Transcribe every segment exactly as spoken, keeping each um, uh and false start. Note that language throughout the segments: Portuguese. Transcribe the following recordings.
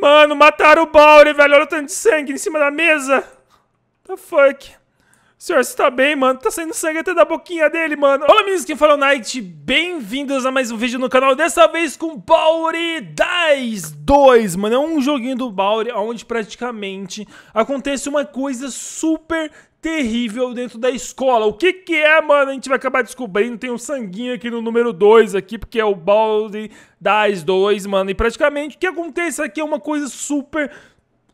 Mano, mataram o Baldi, velho. Olha o tanto de sangue em cima da mesa. What the fuck? Senhor, você tá bem, mano? Tá saindo sangue até da boquinha dele, mano. Olá, meninos, quem fala é o Night. Bem-vindos a mais um vídeo no canal. Dessa vez com Baldi's dois, mano. É um joguinho do Baldi onde praticamente acontece uma coisa super terrível dentro da escola. O que que é, mano? A gente vai acabar descobrindo. Tem um sanguinho aqui no número dois aqui, porque é o Baldi's dois, mano. E praticamente o que acontece aqui é uma coisa super...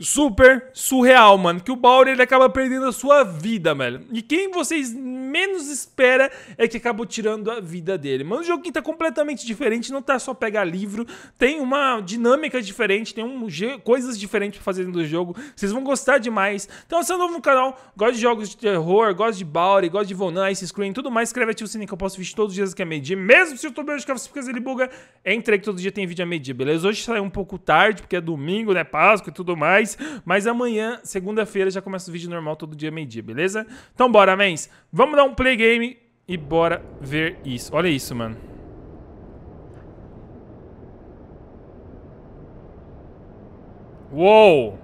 super surreal, mano, que o Baldi, ele acaba perdendo a sua vida, velho. E quem vocês menos espera é que acabou tirando a vida dele. Mano, o joguinho tá completamente diferente, não tá só pegar livro, tem uma dinâmica diferente, tem um, coisas diferentes pra fazer dentro do jogo. Vocês vão gostar demais. Então, se é novo no canal, gosta de jogos de terror, gosta de Baldi, gosta de Volna, Ice Scream, tudo mais, escreve, ativa o sininho que eu posto vídeo todos os dias que é meio-dia. Mesmo se o YouTube hoje ficar ele buga, entra que todo dia tem vídeo a meio-dia, beleza? Hoje saiu um pouco tarde, porque é domingo, né, Páscoa e tudo mais. Mas amanhã, segunda-feira, já começa o vídeo normal todo dia, meio-dia, beleza? Então bora, mens. Vamos dar um play game e bora ver isso. Olha isso, mano. Uou!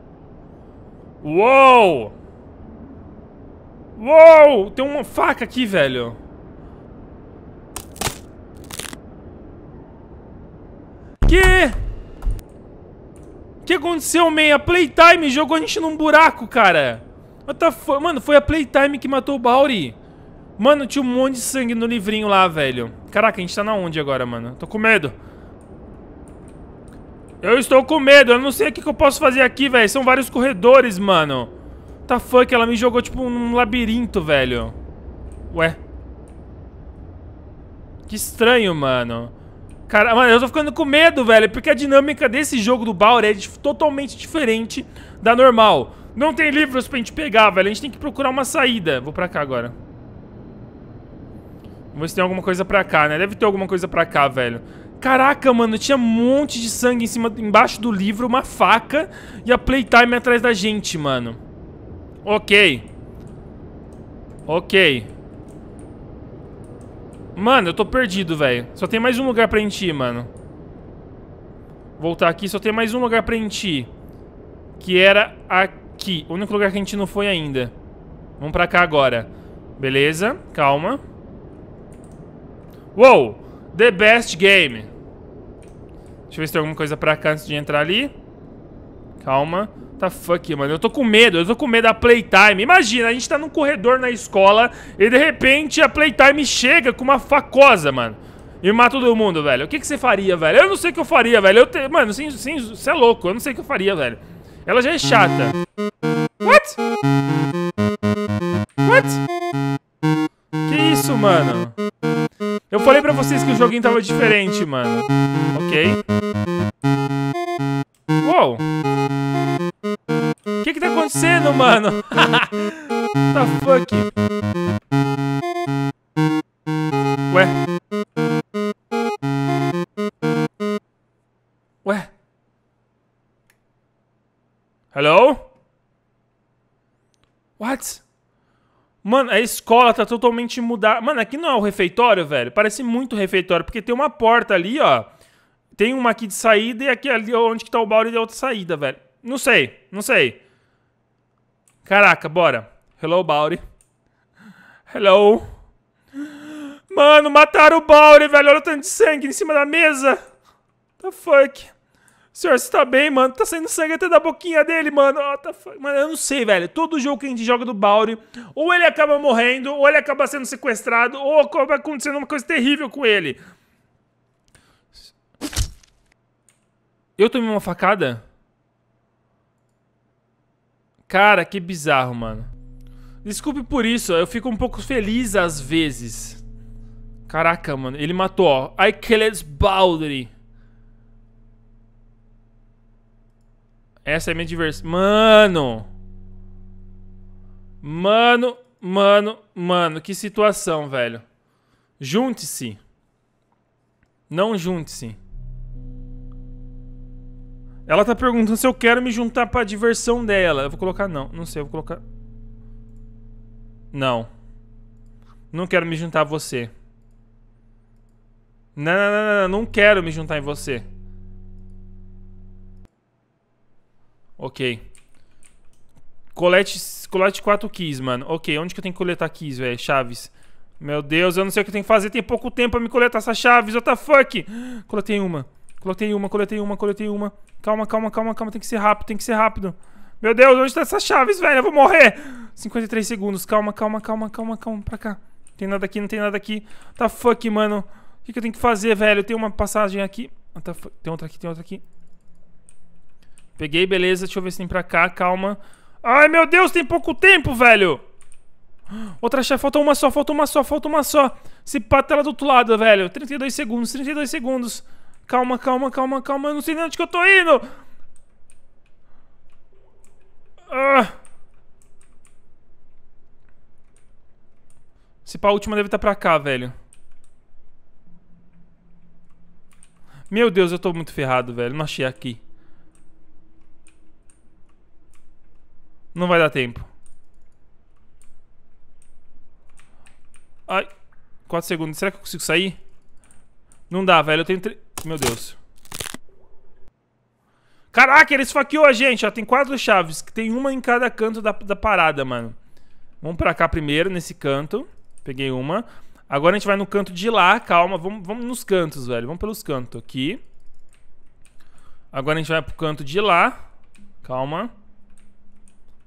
Uou! Uou! Tem uma faca aqui, velho. Que... o que aconteceu, man? A Playtime jogou a gente num buraco, cara. What the fuck? Mano, foi a Playtime que matou o Baldi. Mano, tinha um monte de sangue no livrinho lá, velho. Caraca, a gente tá na onde agora, mano? Tô com medo. Eu estou com medo. Eu não sei o que, que eu posso fazer aqui, velho. São vários corredores, mano. What the fuck? Ela me jogou, tipo, num labirinto, velho. Ué. Que estranho, mano. Cara, mano, eu tô ficando com medo, velho, porque a dinâmica desse jogo do Baldi é totalmente diferente da normal. Não tem livros pra gente pegar, velho, a gente tem que procurar uma saída. Vou pra cá agora. Vamos ver se tem alguma coisa pra cá, né? Deve ter alguma coisa pra cá, velho. Caraca, mano, tinha um monte de sangue em cima, embaixo do livro, uma faca e a Playtime atrás da gente, mano. Ok. Ok. Mano, eu tô perdido, velho. Só tem mais um lugar pra gente ir, mano. Voltar aqui, só tem mais um lugar pra gente ir. Que era aqui. O único lugar que a gente não foi ainda. Vamos pra cá agora. Beleza, calma. Uou, the best game. Deixa eu ver se tem alguma coisa pra cá antes de entrar ali. Calma. Tá fuck, mano. Eu tô com medo. Eu tô com medo da Playtime. Imagina, a gente tá num corredor na escola e de repente a Playtime chega com uma facosa, mano. E mata todo mundo, velho. O que que você faria, velho? Eu não sei o que eu faria, velho. Eu te... Mano, sim, sim, você é louco. Eu não sei o que eu faria, velho. Ela já é chata. What? What? Que isso, mano? Eu falei pra vocês que o joguinho tava diferente, mano. Ok. Uou. O que que tá acontecendo, mano? What the fuck? Ué? Ué? Hello? What? Mano, a escola tá totalmente mudada. Mano, aqui não é o refeitório, velho? Parece muito refeitório, porque tem uma porta ali, ó. Tem uma aqui de saída e aqui ali onde que tá o Baldi e a outra saída, velho. Não sei, não sei. Caraca, bora. Hello, Baldi. Hello. Mano, mataram o Baldi, velho. Olha o tanto de sangue em cima da mesa. What the fuck? Senhor, você tá bem, mano? Tá saindo sangue até da boquinha dele, mano. What the fuck? Mano, eu não sei, velho. Todo jogo que a gente joga do Baldi, ou ele acaba morrendo, ou ele acaba sendo sequestrado, ou acaba acontecendo uma coisa terrível com ele. Eu tomei uma facada? Cara, que bizarro, mano. Desculpe por isso, eu fico um pouco feliz às vezes. Caraca, mano, ele matou, ó. I killed Baldi. Essa é a minha diversão. Mano. Mano, mano, mano. Que situação, velho. Junte-se. Não junte-se. Ela tá perguntando se eu quero me juntar pra diversão dela. Eu vou colocar não. Não sei, eu vou colocar... Não. Não quero me juntar a você. Não, não, não, não. Não quero me juntar em você. Ok. Colete, colete quatro keys, mano. Ok, onde que eu tenho que coletar keys, velho? Chaves. Meu Deus, eu não sei o que eu tenho que fazer. Tem pouco tempo pra me coletar essas chaves. What the fuck? Coletei uma. Coletei uma, coletei uma, coletei uma. Calma, calma, calma, calma. Tem que ser rápido, tem que ser rápido. Meu Deus, onde tá essas chaves, velho? Eu vou morrer. cinquenta e três segundos. Calma, calma, calma, calma, calma. Pra cá. Não tem nada aqui, não tem nada aqui. What the fuck, mano? O que, que eu tenho que fazer, velho? Tem uma passagem aqui. What the fuck? Tem outra aqui, tem outra aqui. Peguei, beleza. Deixa eu ver se tem pra cá. Calma. Ai, meu Deus, tem pouco tempo, velho. Outra chave, falta uma só, falta uma só, falta uma só. Se pata ela do outro lado, velho. trinta e dois segundos, trinta e dois segundos. Calma, calma, calma, calma. Eu não sei nem onde que eu tô indo. Ah. Se pá, a última deve estar pra cá, velho. Meu Deus, eu tô muito ferrado, velho. Não achei aqui. Não vai dar tempo. Ai, quatro segundos. Será que eu consigo sair? Não dá, velho. Eu tenho... Tre... Meu Deus. Caraca, ele esfaqueou a gente. Ó, tem quatro chaves. Tem uma em cada canto da, da parada, mano. Vamos pra cá primeiro, nesse canto. Peguei uma. Agora a gente vai no canto de lá. Calma, vamos, vamos nos cantos, velho. Vamos pelos cantos aqui. Agora a gente vai pro canto de lá. Calma.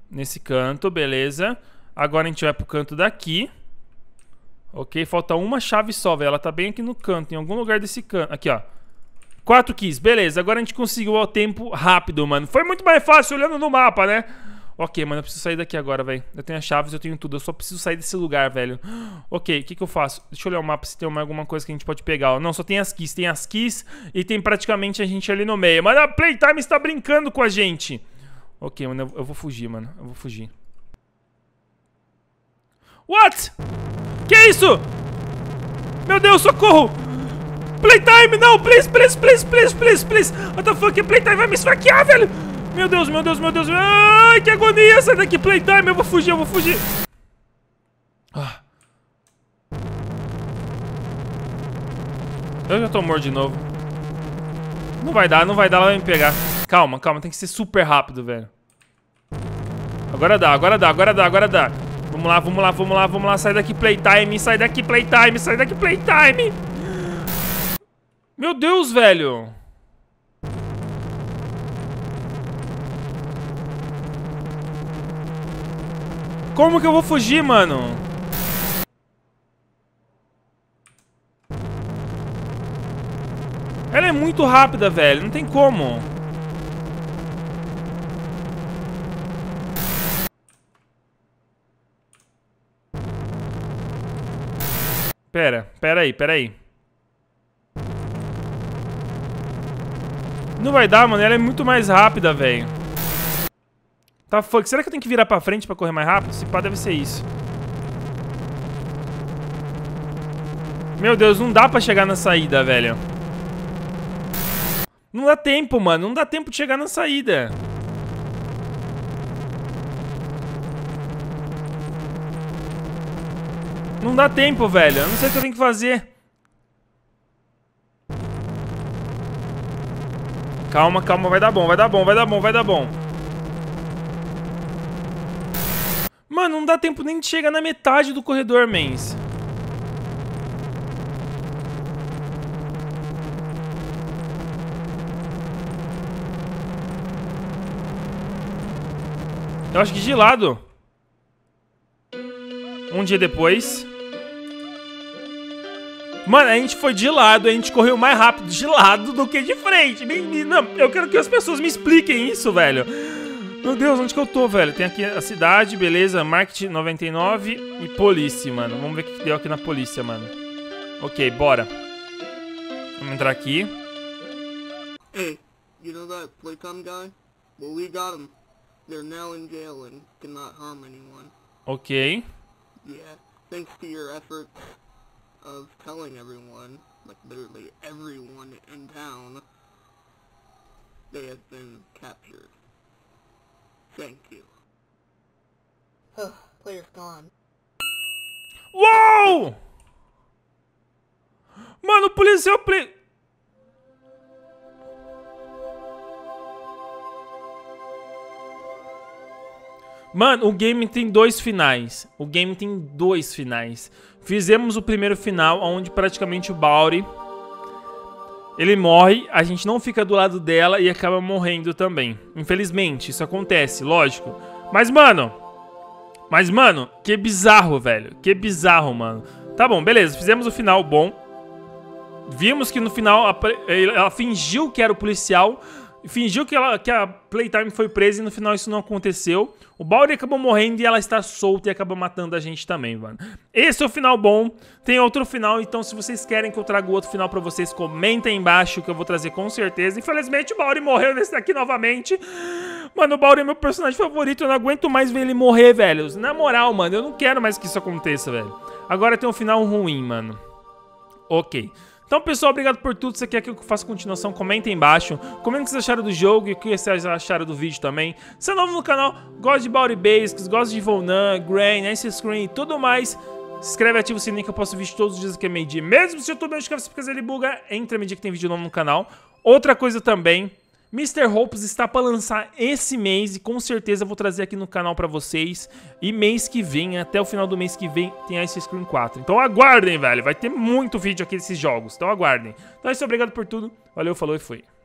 Nesse canto, beleza. Agora a gente vai pro canto daqui. Ok, falta uma chave só, velho. Ela tá bem aqui no canto, em algum lugar desse canto. Aqui, ó. Quatro keys, beleza. Agora a gente conseguiu o tempo rápido, mano. Foi muito mais fácil olhando no mapa, né? Ok, mano, eu preciso sair daqui agora, velho. Eu tenho as chaves, eu tenho tudo. Eu só preciso sair desse lugar, velho. Ok, o que que eu faço? Deixa eu olhar o mapa se tem alguma coisa que a gente pode pegar. Ó. Não, só tem as keys. Tem as keys e tem praticamente a gente ali no meio. Mano, a Playtime está brincando com a gente. Ok, mano, eu vou fugir, mano. Eu vou fugir. What? Que isso? Meu Deus, socorro! Playtime, não! Please, please, please, please, please, please! What the fuck? Playtime vai me esfaquear, velho! Meu Deus, meu Deus, meu Deus! Ai, que agonia! Sai daqui, Playtime! Eu vou fugir, eu vou fugir! Ah. Eu já tô morto de novo. Não vai dar, não vai dar, ela vai me pegar. Calma, calma, tem que ser super rápido, velho. Agora dá, agora dá, agora dá, agora dá. Vamos lá, vamos lá, vamos lá, vamos lá. Sai daqui, Playtime, sai daqui, Playtime, sai daqui, Playtime. Meu Deus, velho. Como que eu vou fugir, mano? Ela é muito rápida, velho. Não tem como. Pera, pera aí, pera aí. Não vai dar, mano. Ela é muito mais rápida, velho. Tá, fuck. Será que eu tenho que virar pra frente pra correr mais rápido? Se pá, deve ser isso. Meu Deus, não dá pra chegar na saída, velho. Não dá tempo, mano. Não dá tempo de chegar na saída. Não dá tempo, velho. Eu não sei o que eu tenho que fazer. Calma, calma. Vai dar bom, vai dar bom, vai dar bom, vai dar bom. Mano, não dá tempo nem de chegar na metade do corredor, mens. Eu acho que de lado. Um dia depois. Mano, a gente foi de lado, a gente correu mais rápido de lado do que de frente. Não, eu quero que as pessoas me expliquem isso, velho. Meu Deus, onde que eu tô, velho? Tem aqui a cidade, beleza, marketing noventa e nove e polícia, mano. Vamos ver o que deu aqui na polícia, mano. Ok, bora. Vamos entrar aqui. Hey, you know that Playtime guy? Well, we got him. They're now in jail and cannot harm anyone. Ok. Yeah, thanks to your efforts of telling everyone, like literally everyone in town, they have been captured. Thank you. Oh, player's gone. Uou! Mano, o policial pre... Mano, o game tem dois finais. O game tem dois finais. Fizemos o primeiro final, onde praticamente o Baldi, ele morre, a gente não fica do lado dela e acaba morrendo também. Infelizmente, isso acontece, lógico. Mas, mano... Mas, mano, que bizarro, velho. Que bizarro, mano. Tá bom, beleza. Fizemos o final bom. Vimos que no final ela fingiu que era o policial... Fingiu que, ela, que a Playtime foi presa e no final isso não aconteceu. O Baldi acabou morrendo e ela está solta e acaba matando a gente também, mano. Esse é o final bom. Tem outro final, então se vocês querem que eu traga outro final pra vocês, comentem aí embaixo que eu vou trazer com certeza. Infelizmente o Baldi morreu nesse daqui novamente. Mano, o Baldi é meu personagem favorito. Eu não aguento mais ver ele morrer, velho. Na moral, mano, eu não quero mais que isso aconteça, velho. Agora tem um final ruim, mano. Ok. Então, pessoal, obrigado por tudo. Se você quer que eu faça continuação, comenta aí embaixo. Comenta o que vocês acharam do jogo e o que vocês acharam do vídeo também. Se é novo no canal, gosta de Baldi's Basics, gosta de Volna, Grain, Ice Scream e tudo mais, se inscreve e ativa o sininho que eu posto vídeo todos os dias que é meio-dia. Mesmo se o YouTube não inscreve-se porque ele buga, entra a medida que tem vídeo novo no canal. Outra coisa também, mister Hopes está para lançar esse mês e com certeza eu vou trazer aqui no canal para vocês. E mês que vem, até o final do mês que vem, tem Ice Scream quatro. Então aguardem, velho. Vai ter muito vídeo aqui desses jogos. Então aguardem. Então é isso. Obrigado por tudo. Valeu, falou e fui.